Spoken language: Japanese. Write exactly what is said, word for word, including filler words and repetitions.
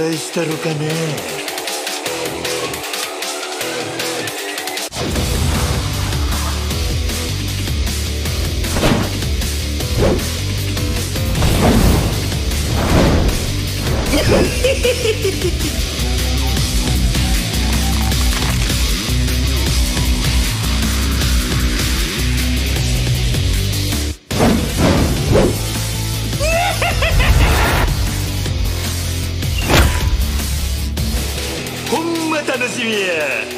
在したのかね。ほんま楽しみや。